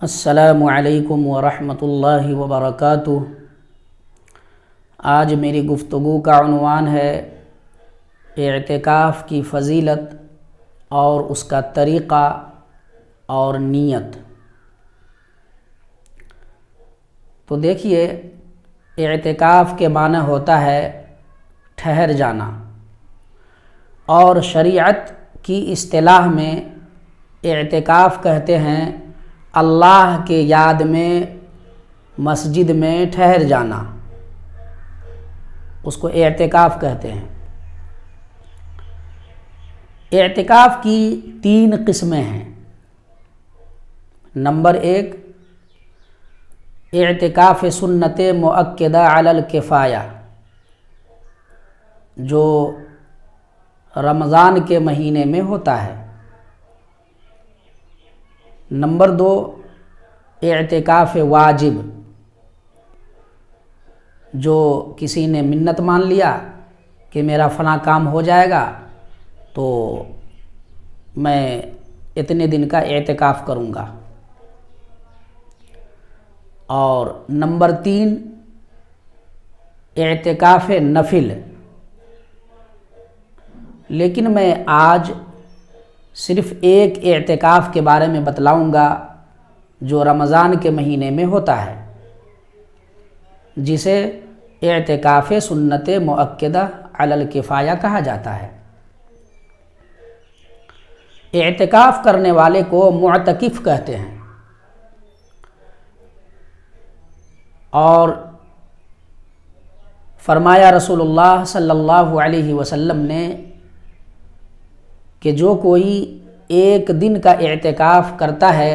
अस्सलामु अलैकुम व रहमतुल्लाहि व बरकातुह। आज मेरी गुफ्तगू का उन्वान है इत्काफ़ की फ़जीलत और उसका तरीक़ा और नीयत। तो देखिए, इत्काफ़ के माना होता है ठहर जाना, और शरीयत की इस्तिलाह में इत्काफ़ कहते हैं अल्लाह के याद में मस्जिद में ठहर जाना, उसको इत्काफ़ कहते हैं। इत्काफ़ की तीन किस्में हैं। नंबर एक, इत्काफ़ सुन्नत मुअक्कदा अलल किफ़ाया, जो रमज़ान के महीने में होता है। नंबर दो, इत्काफ़ वाजिब, जो किसी ने मिन्नत मान लिया कि मेरा फ़लाँ काम हो जाएगा तो मैं इतने दिन का इत्काफ़ करूँगा। और नंबर तीन, इत्काफ़ नफिल, लेकिन मैं आज सिर्फ़ एक इत्काफ़ के बारे में बतलाऊँगा जो रमज़ान के महीने में होता है, जिसे इत्काफ़ सुन्नत मुअक्कदा अलल किफ़ाया कहा जाता है। इत्काफ़ करने वाले को मुअतकिफ़ कहते हैं, और फरमाया रसूलुल्लाह सल्लल्लाहु अलैहि वसल्लम ने कि जो कोई एक दिन का इत्काफ़ करता है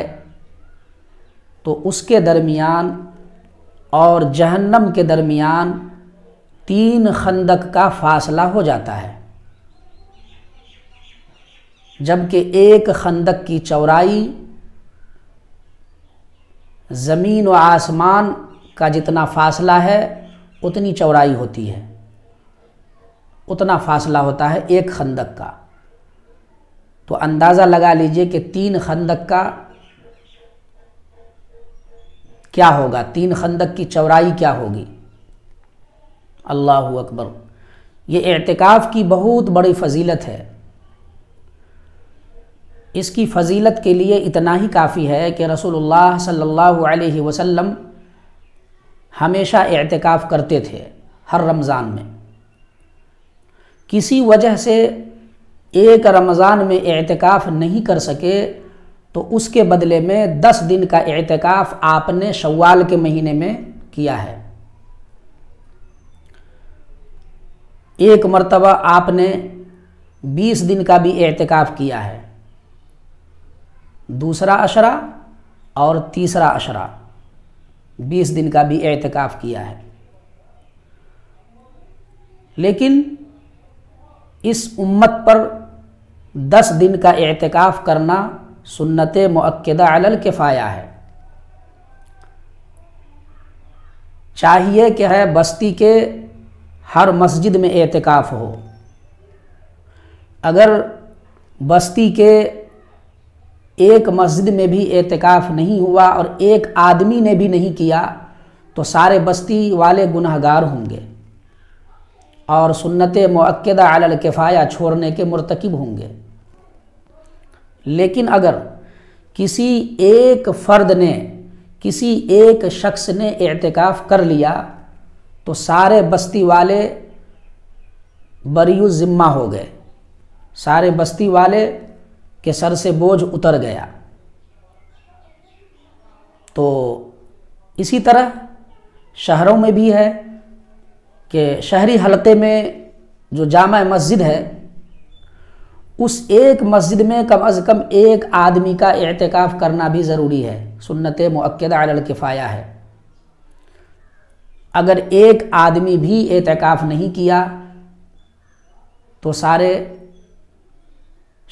तो उसके दरमियान और जहन्नम के दरमियान 3 खंदक का फासला हो जाता है, जबकि एक खंदक की चौड़ाई ज़मीन व आसमान का जितना फासला है उतनी चौड़ाई होती है, उतना फासला होता है एक खंदक का। तो अंदाज़ा लगा लीजिए कि 3 खंदक का क्या होगा, 3 खंदक की चौड़ाई क्या होगी। अल्लाहु अकबर! ये इत्काफ़ की बहुत बड़ी फजीलत है। इसकी फजीलत के लिए इतना ही काफ़ी है कि रसूलुल्लाह सल्लल्लाहु अलैहि वसल्लम हमेशा इत्काफ़ करते थे, हर रमज़ान में। किसी वजह से एक रमज़ान में इत्काफ़ नहीं कर सके तो उसके बदले में 10 दिन का इत्काफ़ आपने शव्वाल के महीने में किया है। एक मर्तबा आपने 20 दिन का भी इत्काफ़ किया है, दूसरा अशरा और तीसरा अशरा 20 दिन का भी इत्काफ़ किया है। लेकिन इस उम्मत पर 10 दिन का इत्काफ़ करना सुन्नते मुअक्कदा अलल किफ़ाया है। चाहिए कि है बस्ती के हर मस्जिद में इत्काफ़ हो। अगर बस्ती के एक मस्जिद में भी इत्काफ़ नहीं हुआ और एक आदमी ने भी नहीं किया तो सारे बस्ती वाले गुनहगार होंगे और सुन्नते मुअक्कदा अलल किफ़ाया छोड़ने के मुर्तकिब होंगे। लेकिन अगर किसी एक फ़र्द ने, किसी एक शख्स ने इत्काफ़ कर लिया तो सारे बस्ती वाले बरियु ज़िम्मा हो गए, सारे बस्ती वाले के सर से बोझ उतर गया। तो इसी तरह शहरों में भी है कि शहरी हलक़े में जो जामा मस्जिद है उस एक मस्जिद में कम अज़ कम एक आदमी का इत्काफ़ करना भी ज़रूरी है, सुन्नत मुअक्कदा अलल किफ़ाया है। अगर एक आदमी भी इत्काफ़ नहीं किया तो सारे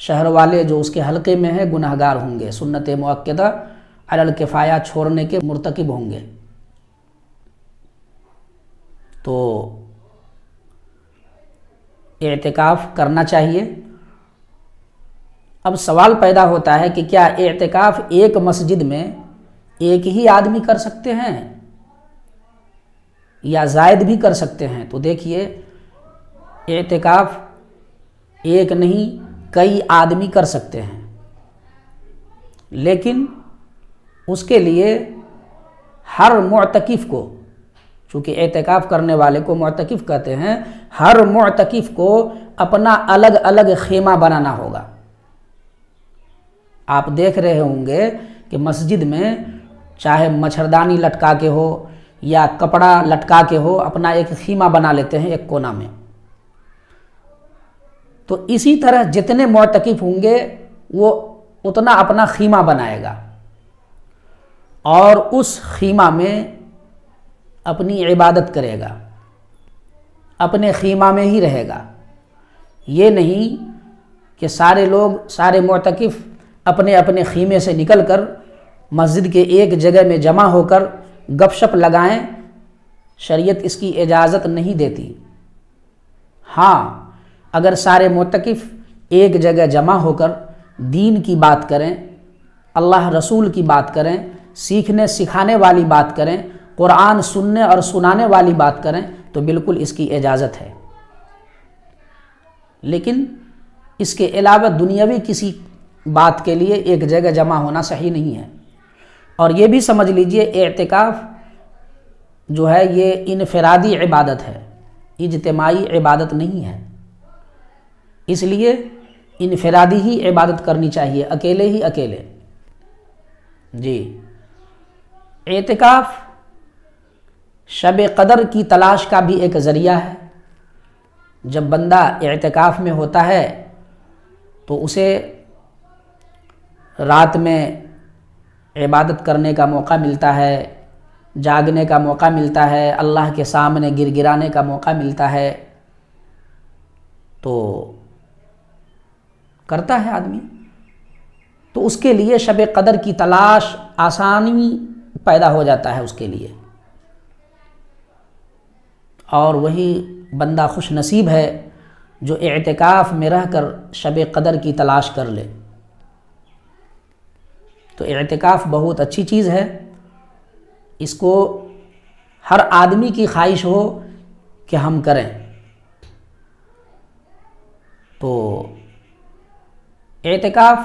शहर वाले जो उसके हलक़े में है गुनहगार होंगे, सुन्नत मुअक्कदा अलल किफ़ाया छोड़ने के मुर्तकिब होंगे। तो एतिकाफ़ करना चाहिए। अब सवाल पैदा होता है कि क्या एतिकाफ़ एक मस्जिद में एक ही आदमी कर सकते हैं या जायद भी कर सकते हैं? तो देखिए, एतिकाफ़ एक नहीं कई आदमी कर सकते हैं, लेकिन उसके लिए हर मुअतकिफ़ को, चूँकि एतिकाफ़ करने वाले को मुअतकिफ़ कहते हैं, हर मुअतकिफ़ को अपना अलग अलग खेमा बनाना होगा। आप देख रहे होंगे कि मस्जिद में चाहे मच्छरदानी लटका के हो या कपड़ा लटका के हो, अपना एक खीमा बना लेते हैं एक कोना में। तो इसी तरह जितने मुअतकिफ़ होंगे वो उतना अपना खीमा बनाएगा और उस खीमा में अपनी इबादत करेगा, अपने खीमा में ही रहेगा। ये नहीं कि सारे लोग, सारे मुअतकिफ़ अपने अपने खीमे से निकलकर मस्जिद के एक जगह में जमा होकर गपशप लगाएं, शरीयत इसकी इजाज़त नहीं देती। हाँ, अगर सारे मुअतकिफ़ एक जगह जमा होकर दीन की बात करें, अल्लाह रसूल की बात करें, सीखने सिखाने वाली बात करें, कुरान सुनने और सुनाने वाली बात करें, तो बिल्कुल इसकी इजाज़त है। लेकिन इसके अलावा दुनियावी किसी बात के लिए एक जगह जमा होना सही नहीं है। और ये भी समझ लीजिए, एतिकाफ़ जो है ये इनफिरादी इबादत है, इज्तिमाई इबादत नहीं है। इसलिए इनफिरादी ही इबादत करनी चाहिए, अकेले ही अकेले। जी, एतिकाफ़ शब क़दर की तलाश का भी एक ज़रिया है। जब बंदा एतिकाफ़ में होता है तो उसे रात में इबादत करने का मौका मिलता है, जागने का मौका मिलता है, अल्लाह के सामने गिरगिराने का मौका मिलता है, तो करता है आदमी। तो उसके लिए शब क़दर की तलाश आसानी पैदा हो जाता है उसके लिए, और वही बंदा खुश नसीब है जो एतिकाफ़ में रहकर शब क़दर की तलाश कर ले। तो एतिकाफ़ बहुत अच्छी चीज़ है, इसको हर आदमी की ख्वाहिश हो कि हम करें। तो एतिकाफ़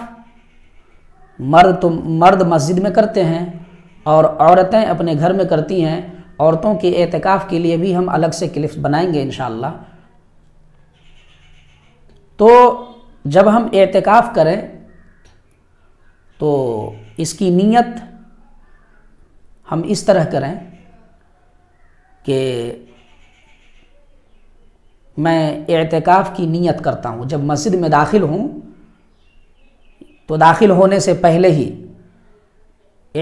मर्द मस्जिद में करते हैं और औरतें अपने घर में करती हैं। औरतों के एतिकाफ़ के लिए भी हम अलग से क्लिप्स बनाएंगे इंशाअल्लाह। तो जब हम एतिकाफ़ करें तो इसकी नीयत हम इस तरह करें कि मैं एतिकाफ़ की नीयत करता हूँ। जब मस्जिद में दाखिल हूँ तो दाखिल होने से पहले ही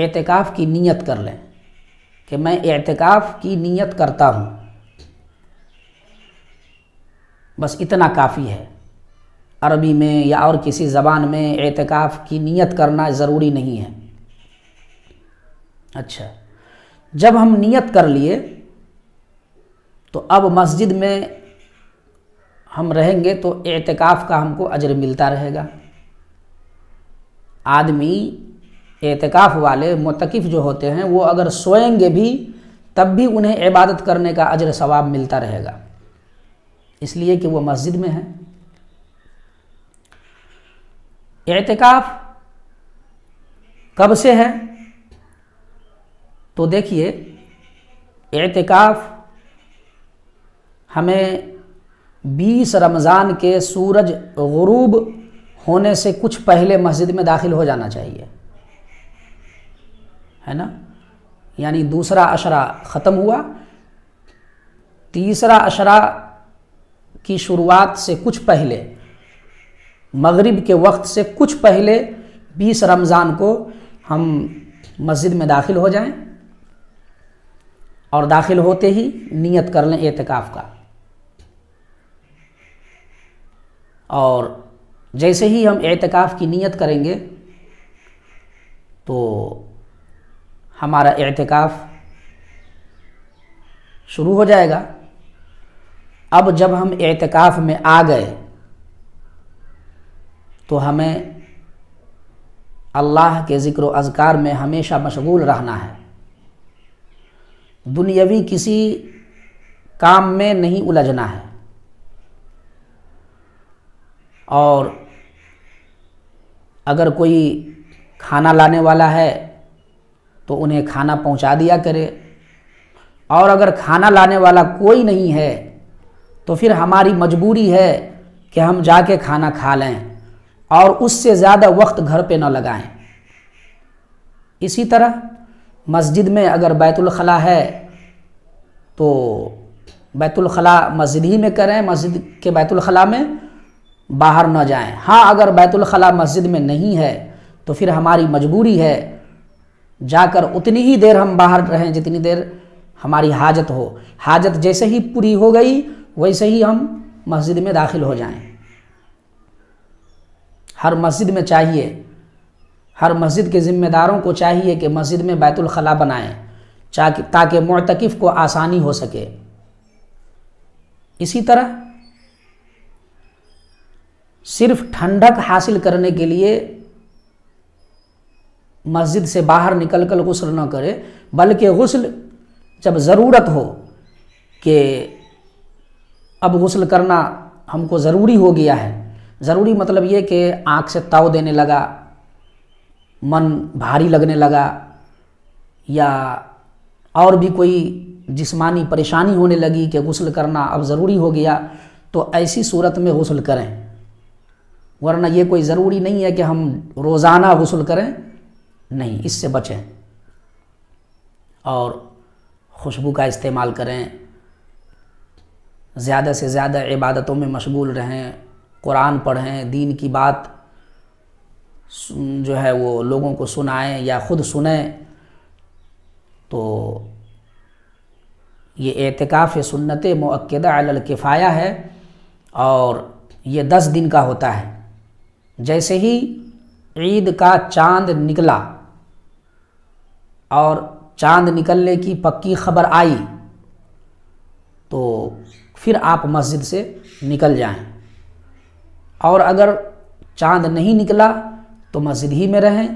एतिकाफ़ की नीयत कर लें कि मैं एतिकाफ़ की नीयत करता हूँ। बस इतना काफ़ी है। अरबी में या और किसी ज़बान में एतिकाफ़ की नीयत करना ज़रूरी नहीं है। अच्छा, जब हम नीयत कर लिए तो अब मस्जिद में हम रहेंगे तो एतिकाफ़ का हमको अजर मिलता रहेगा। आदमी एतिकाफ़ वाले मुतकिफ़ जो होते हैं वो अगर सोएंगे भी तब भी उन्हें इबादत करने का अजर सवाब मिलता रहेगा, इसलिए कि वो मस्जिद में है। एतिकाफ़ कब से है? तो देखिए, एतिकाफ़ हमें 20 रमज़ान के सूरज ग़ुरूब होने से कुछ पहले मस्जिद में दाखिल हो जाना चाहिए, है ना? यानी दूसरा अशरा ख़त्म हुआ, तीसरा अशरा की शुरुआत से कुछ पहले, मग़रिब के वक्त से कुछ पहले 20 रमज़ान को हम मस्जिद में दाखिल हो जाएं और दाखिल होते ही नीयत कर लें एतिकाफ़ का। और जैसे ही हम एतिकाफ़ की नीयत करेंगे तो हमारा एतिकाफ़ शुरू हो जाएगा। अब जब हम एतकाफ़ में आ गए तो हमें अल्लाह के ज़िक्र अज़कार में हमेशा मशगूल रहना है, दुनियावी किसी काम में नहीं उलझना है। और अगर कोई खाना लाने वाला है तो उन्हें खाना पहुंचा दिया करे, और अगर खाना लाने वाला कोई नहीं है तो फिर हमारी मजबूरी है कि हम जाके खाना खा लें और उससे ज़्यादा वक्त घर पे ना लगाएं। इसी तरह मस्जिद में अगर बैतुल खला है तो बैतुल खला मस्जिद ही में करें, मस्जिद के बैतुल खला में बाहर ना जाएं। हाँ, अगर बैतुल खला मस्जिद में नहीं है तो फिर हमारी मजबूरी है जाकर उतनी ही देर हम बाहर रहें जितनी देर हमारी हाजत हो। हाजत जैसे ही पूरी हो गई वैसे ही हम मस्जिद में दाखिल हो जाएं। हर मस्जिद में चाहिए, हर मस्जिद के ज़िम्मेदारों को चाहिए कि मस्जिद में बैतुल खला बनाएं ताकि मुअतकिफ़ को आसानी हो सके। इसी तरह सिर्फ़ ठंडक हासिल करने के लिए मस्जिद से बाहर निकलकर गुस्ल ना करे, बल्कि गुस्ल जब ज़रूरत हो कि अब गुस्ल करना हमको ज़रूरी हो गया है। ज़रूरी मतलब ये कि आँख से ताव देने लगा, मन भारी लगने लगा या और भी कोई जिस्मानी परेशानी होने लगी कि गुस्ल करना अब ज़रूरी हो गया, तो ऐसी सूरत में गुस्ल करें। वरना ये कोई ज़रूरी नहीं है कि हम रोज़ाना गुस्ल करें, नहीं, इससे बचें और खुशबू का इस्तेमाल करें, ज़्यादा से ज़्यादा इबादतों में मशगूल रहें, कुरान पढ़ें, दीन की बात जो है वो लोगों को सुनाएं या ख़ुद सुनें। तो ये एतिकाफ़ सुन्नत मुअक्कदा अल किफ़ाया है और ये 10 दिन का होता है। जैसे ही ईद का चांद निकला और चांद निकलने की पक्की खबर आई तो फिर आप मस्जिद से निकल जाएं, और अगर चांद नहीं निकला तो मस्जिद ही में रहें।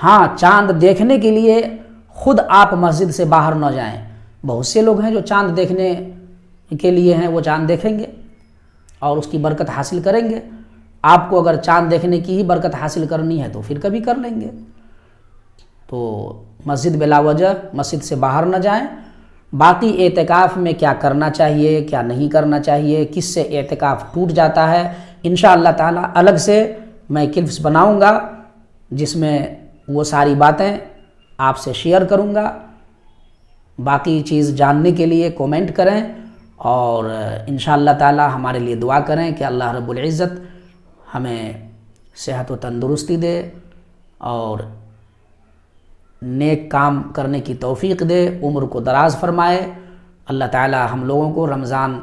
हाँ, चांद देखने के लिए ख़ुद आप मस्जिद से बाहर ना जाएं। बहुत से लोग हैं जो चांद देखने के लिए हैं, वो चांद देखेंगे और उसकी बरकत हासिल करेंगे। आपको अगर चांद देखने की ही बरकत हासिल करनी है तो फिर कभी कर लेंगे। तो मस्जिद बिलावजह मस्जिद से बाहर ना जाएं। बाकी एतिकाफ़ में क्या करना चाहिए, क्या नहीं करना चाहिए, किससे एतिकाफ़ टूट जाता है, इंशाअल्लाह ताला अलग से मैं क्लिप्स बनाऊंगा जिसमें वो सारी बातें आपसे शेयर करूंगा। बाकी चीज़ जानने के लिए कमेंट करें और इंशाअल्लाह ताला हमारे लिए दुआ करें कि अल्लाह रब्बुल इज़्ज़त हमें सेहत व तंदुरुस्ती दे और नेक काम करने की तौफीक दे, उम्र को दराज़ फरमाए। अल्लाह ताला हम लोगों को रमज़ान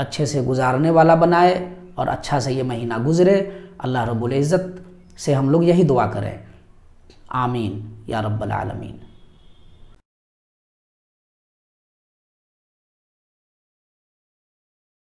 अच्छे से गुजारने वाला बनाए और अच्छा से ये महीना गुजरे। अल्लाह रब्बुल इज़्ज़त से हम लोग यही दुआ करें। आमीन या रब्बल आलमीन।